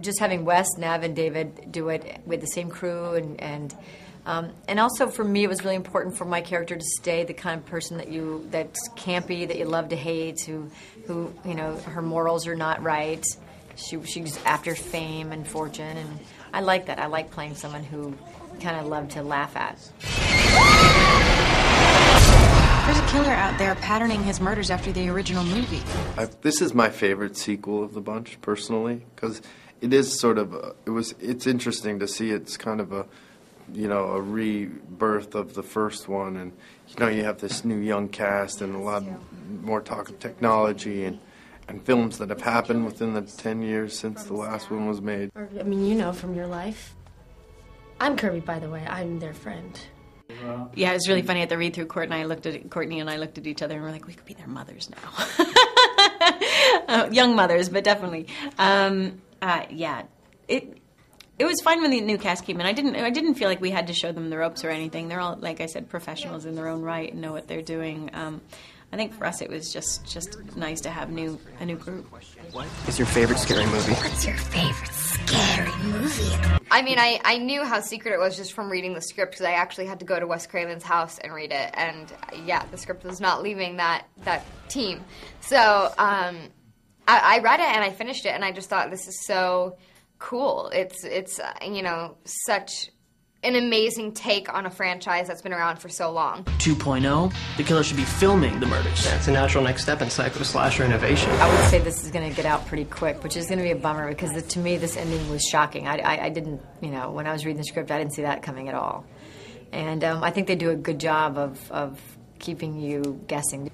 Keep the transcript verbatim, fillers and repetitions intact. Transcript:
just having Wes, Nav, and David do it with the same crew, and and um, and also for me, it was really important for my character to stay the kind of person that you that's campy, that you love to hate, who who you know her morals are not right. She she's after fame and fortune, and I like that. I like playing someone who kind of loved to laugh at. There's a killer out there patterning his murders after the original movie. I, this is my favorite sequel of the bunch, personally, because it is sort of a, it was. It's interesting to see. It's kind of a, you know, a rebirth of the first one, and you know, you have this new young cast and a lot more talk of technology and and films that have happened within the ten years since the last one was made. I mean, you know, from your life. I'm Kirby, by the way. I'm their friend. Yeah, it was really funny at the read-through. Court and I looked at Courtney and I looked at each other and we're like, we could be their mothers now, uh, young mothers, but definitely, um, uh, yeah. It it was fun when the new cast came in. I didn't I didn't feel like we had to show them the ropes or anything. They're all, like I said, professionals in their own right and know what they're doing. Um, I think for us it was just just nice to have new a new group. What is your favorite scary movie? What's your favorite scary movie? I mean, I, I knew how secret it was just from reading the script, because I actually had to go to Wes Craven's house and read it, and yeah, the script was not leaving that that team. So um, I, I read it and I finished it, and I just thought, this is so cool. It's it's uh, you know, such an amazing take on a franchise that's been around for so long. two point oh, the killer should be filming the murders. Yeah, it's a natural next step in psycho-slasher innovation. I would say this is going to get out pretty quick, which is going to be a bummer, because the, to me this ending was shocking. I, I, I didn't, you know, when I was reading the script, I didn't see that coming at all. And um, I think they do a good job of, of keeping you guessing.